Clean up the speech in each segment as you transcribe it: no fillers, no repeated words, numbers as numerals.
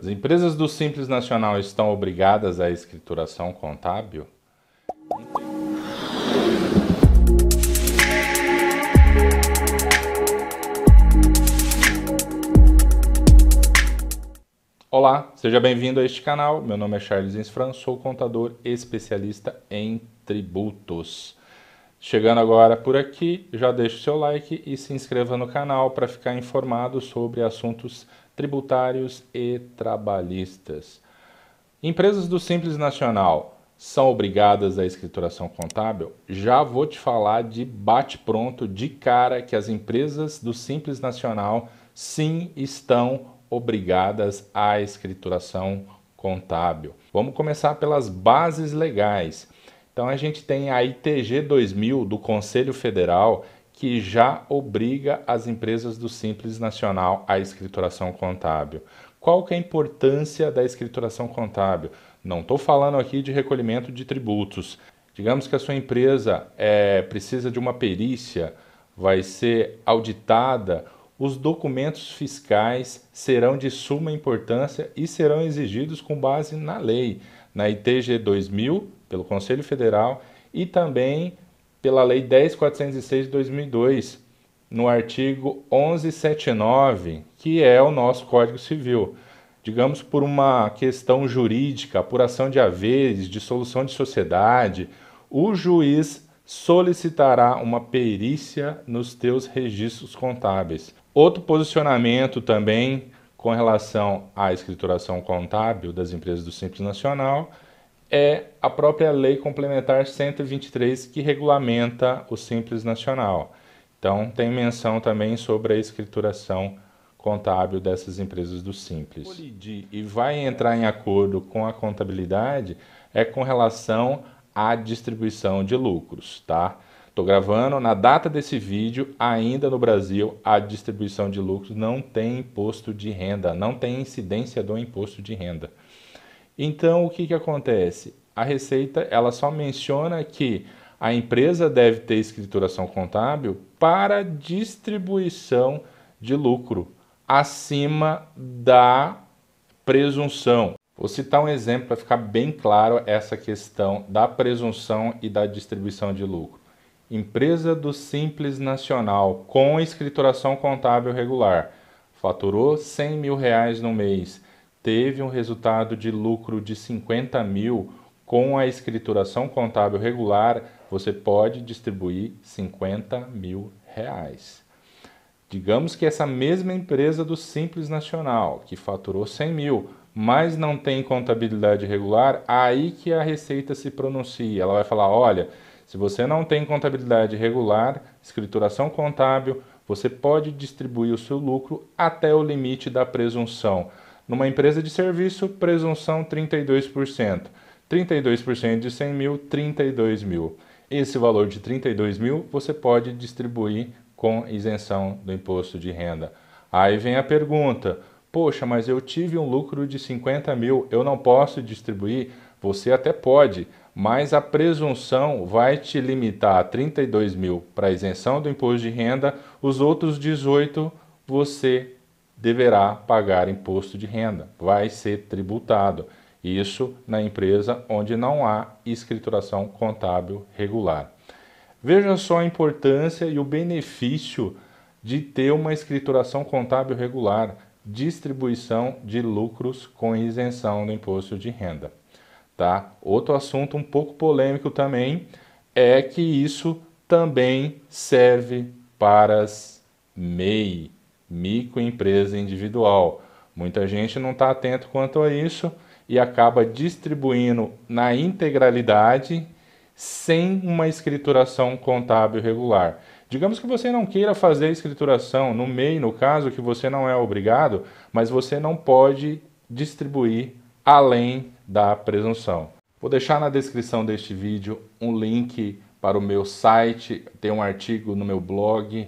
As empresas do Simples Nacional estão obrigadas à escrituração contábil? Olá, seja bem-vindo a este canal. Meu nome é Charles Insfran, sou contador especialista em tributos. Chegando agora por aqui, já deixa o seu like e se inscreva no canal para ficar informado sobre assuntos tributários e trabalhistas. Empresas do Simples Nacional são obrigadas à escrituração contábil? Já vou te falar de bate-pronto, de cara, que as empresas do Simples Nacional sim estão obrigadas à escrituração contábil. Vamos começar pelas bases legais. Então a gente tem a ITG 2000 do Conselho Federal, que já obriga as empresas do Simples Nacional à escrituração contábil. Qual que é a importância da escrituração contábil? Não estou falando aqui de recolhimento de tributos. Digamos que a sua empresa precisa de uma perícia, vai ser auditada, os documentos fiscais serão de suma importância e serão exigidos com base na lei, na ITG 2000, pelo Conselho Federal, e também pela Lei 10.406/2002, no artigo 1179, que é o nosso Código Civil. Digamos, por uma questão jurídica, apuração de haveres, dissolução de sociedade, o juiz solicitará uma perícia nos teus registros contábeis. Outro posicionamento também com relação à escrituração contábil das empresas do Simples Nacional é a própria Lei Complementar 123, que regulamenta o Simples Nacional. Então, tem menção também sobre a escrituração contábil dessas empresas do Simples. Colidir e vai entrar em acordo com a contabilidade é com relação à distribuição de lucros, tá? Estou gravando na data desse vídeo, ainda no Brasil, a distribuição de lucros não tem imposto de renda, não tem incidência do imposto de renda. Então, o que que acontece? A Receita, ela só menciona que a empresa deve ter escrituração contábil para distribuição de lucro acima da presunção. Vou citar um exemplo para ficar bem claro essa questão da presunção e da distribuição de lucro. Empresa do Simples Nacional com escrituração contábil regular faturou R$100 mil no mês, teve um resultado de lucro de 50 mil, com a escrituração contábil regular, você pode distribuir 50 mil reais. Digamos que essa mesma empresa do Simples Nacional, que faturou 100 mil, mas não tem contabilidade regular, aí que a Receita se pronuncia. Ela vai falar, olha, se você não tem contabilidade regular, escrituração contábil, você pode distribuir o seu lucro até o limite da presunção. Numa empresa de serviço, presunção 32%. 32% de 100 mil, 32 mil. Esse valor de 32 mil você pode distribuir com isenção do imposto de renda. Aí vem a pergunta, poxa, mas eu tive um lucro de 50 mil, eu não posso distribuir? Você até pode, mas a presunção vai te limitar a 32 mil para isenção do imposto de renda, os outros 18 você deverá pagar imposto de renda, vai ser tributado. Isso na empresa onde não há escrituração contábil regular. Veja só a importância e o benefício de ter uma escrituração contábil regular, distribuição de lucros com isenção do imposto de renda. Tá? Outro assunto um pouco polêmico também é que isso também serve para as MEI, microempresa individual. Muita gente não está atento quanto a isso e acaba distribuindo na integralidade sem uma escrituração contábil regular. Digamos que você não queira fazer escrituração no MEI, no caso que você não é obrigado, mas você não pode distribuir além da presunção. Vou deixar na descrição deste vídeo um link para o meu site, tem um artigo no meu blog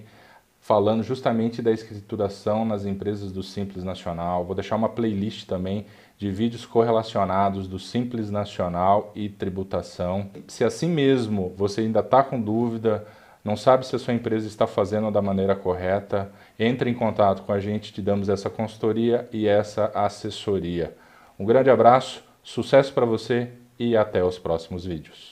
falando justamente da escrituração nas empresas do Simples Nacional. Vou deixar uma playlist também de vídeos correlacionados do Simples Nacional e tributação. Se assim mesmo você ainda está com dúvida, Não sabe se a sua empresa está fazendo da maneira correta? Entre em contato com a gente, te damos essa consultoria e essa assessoria. Um grande abraço, sucesso para você e até os próximos vídeos.